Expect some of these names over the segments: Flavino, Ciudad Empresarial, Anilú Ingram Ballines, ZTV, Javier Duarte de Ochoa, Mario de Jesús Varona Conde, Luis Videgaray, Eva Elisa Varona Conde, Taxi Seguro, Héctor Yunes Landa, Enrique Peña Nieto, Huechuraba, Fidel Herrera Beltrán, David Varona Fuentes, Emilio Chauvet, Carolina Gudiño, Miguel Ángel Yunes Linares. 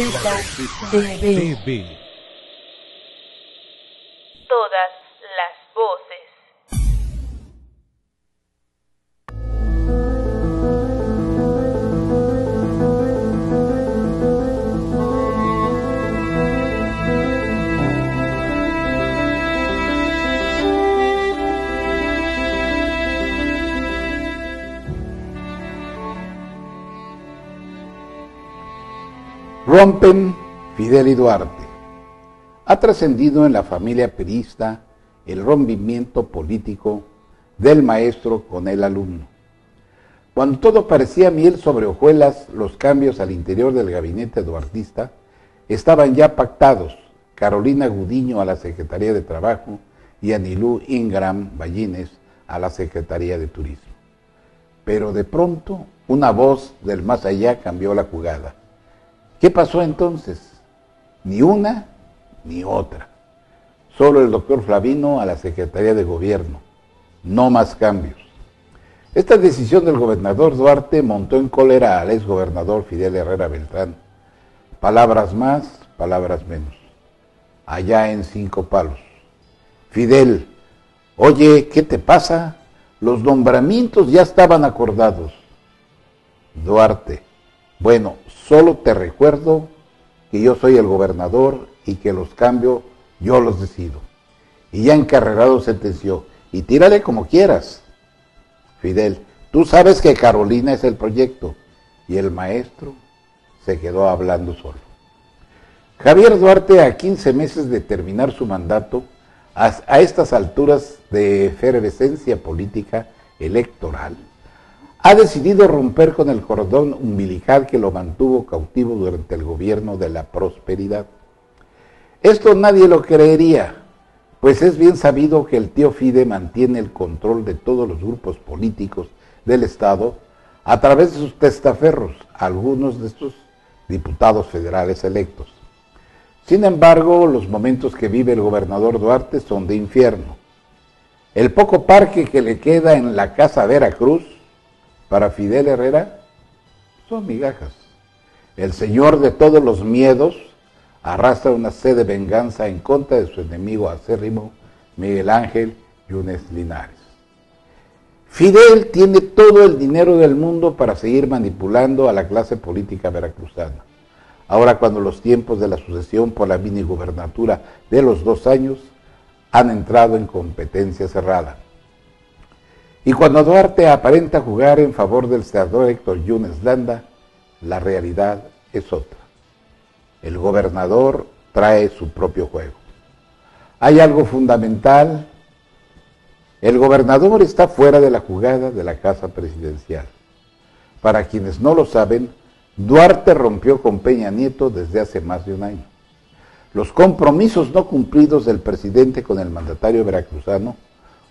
ZTV. Todas las voces. Rompen Fidel y Duarte. Ha trascendido en la familia perista el rompimiento político del maestro con el alumno. Cuando todo parecía miel sobre hojuelas, los cambios al interior del gabinete duartista estaban ya pactados. Carolina Gudiño a la Secretaría de Trabajo y Anilú Ingram Ballines a la Secretaría de Turismo. Pero de pronto, una voz del más allá cambió la jugada. ¿Qué pasó entonces? Ni una ni otra. Solo el doctor Flavino a la Secretaría de Gobierno. No más cambios. Esta decisión del gobernador Duarte montó en cólera al exgobernador Fidel Herrera Beltrán. Palabras más, palabras menos. Allá en Cinco Palos. Fidel, oye, ¿qué te pasa? Los nombramientos ya estaban acordados. Duarte, bueno, solo te recuerdo que yo soy el gobernador y que los cambios yo los decido. Y ya encarrerado sentenció, y tírale como quieras. Fidel, tú sabes que Carolina es el proyecto. Y el maestro se quedó hablando solo. Javier Duarte, a 15 meses de terminar su mandato, a estas alturas de efervescencia política electoral, ha decidido romper con el cordón umbilical que lo mantuvo cautivo durante el gobierno de la prosperidad. Esto nadie lo creería, pues es bien sabido que el tío Fide mantiene el control de todos los grupos políticos del Estado a través de sus testaferros, algunos de sus diputados federales electos. Sin embargo, los momentos que vive el gobernador Duarte son de infierno. El poco parque que le queda en la Casa Veracruz para Fidel Herrera son migajas. El señor de todos los miedos arrastra una sed de venganza en contra de su enemigo acérrimo, Miguel Ángel Yunes Linares. Fidel tiene todo el dinero del mundo para seguir manipulando a la clase política veracruzana. Ahora, cuando los tiempos de la sucesión por la minigobernatura de los 2 años han entrado en competencia cerrada. Y cuando Duarte aparenta jugar en favor del senador Héctor Yunes Landa, la realidad es otra. El gobernador trae su propio juego. Hay algo fundamental. El gobernador está fuera de la jugada de la casa presidencial. Para quienes no lo saben, Duarte rompió con Peña Nieto desde hace más de 1 año. Los compromisos no cumplidos del presidente con el mandatario veracruzano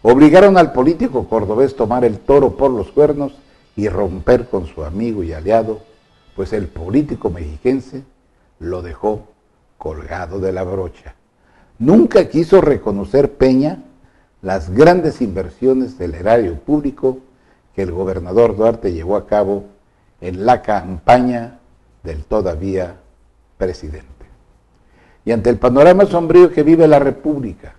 obligaron al político cordobés a tomar el toro por los cuernos y romper con su amigo y aliado, pues el político mexiquense lo dejó colgado de la brocha. Nunca quiso reconocer Peña las grandes inversiones del erario público que el gobernador Duarte llevó a cabo en la campaña del todavía presidente. Y ante el panorama sombrío que vive la República,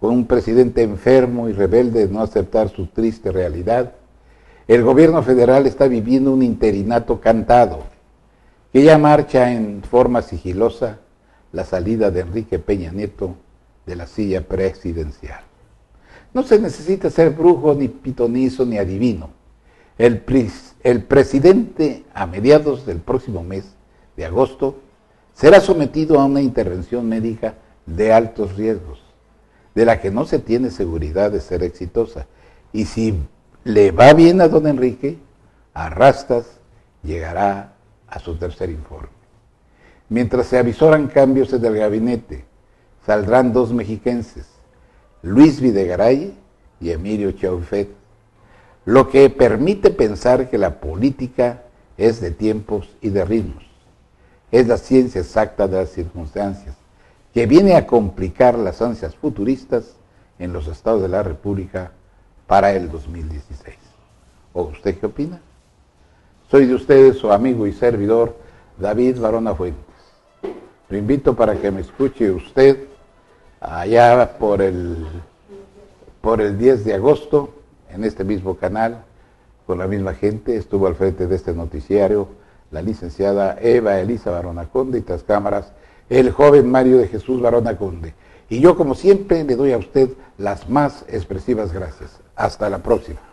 con un presidente enfermo y rebelde de no aceptar su triste realidad, el gobierno federal está viviendo un interinato cantado, que ya marcha en forma sigilosa la salida de Enrique Peña Nieto de la silla presidencial. No se necesita ser brujo, ni pitonizo, ni adivino. El presidente, a mediados del próximo mes de agosto, será sometido a una intervención médica de altos riesgos, de la que no se tiene seguridad de ser exitosa. Y si le va bien a don Enrique, a rastras llegará a su tercer informe. Mientras se avisoran cambios en el gabinete, saldrán 2 mexiquenses, Luis Videgaray y Emilio Chauvet, lo que permite pensar que la política es de tiempos y de ritmos, es la ciencia exacta de las circunstancias, que viene a complicar las ansias futuristas en los estados de la República para el 2016. ¿O usted qué opina? Soy de ustedes, su amigo y servidor, David Varona Fuentes. Lo invito para que me escuche usted allá por el 10 de agosto, en este mismo canal, con la misma gente. Estuvo al frente de este noticiario la licenciada Eva Elisa Varona Conde y tras cámaras el joven Mario de Jesús Varona Conde. Y yo, como siempre, le doy a usted las más expresivas gracias. Hasta la próxima.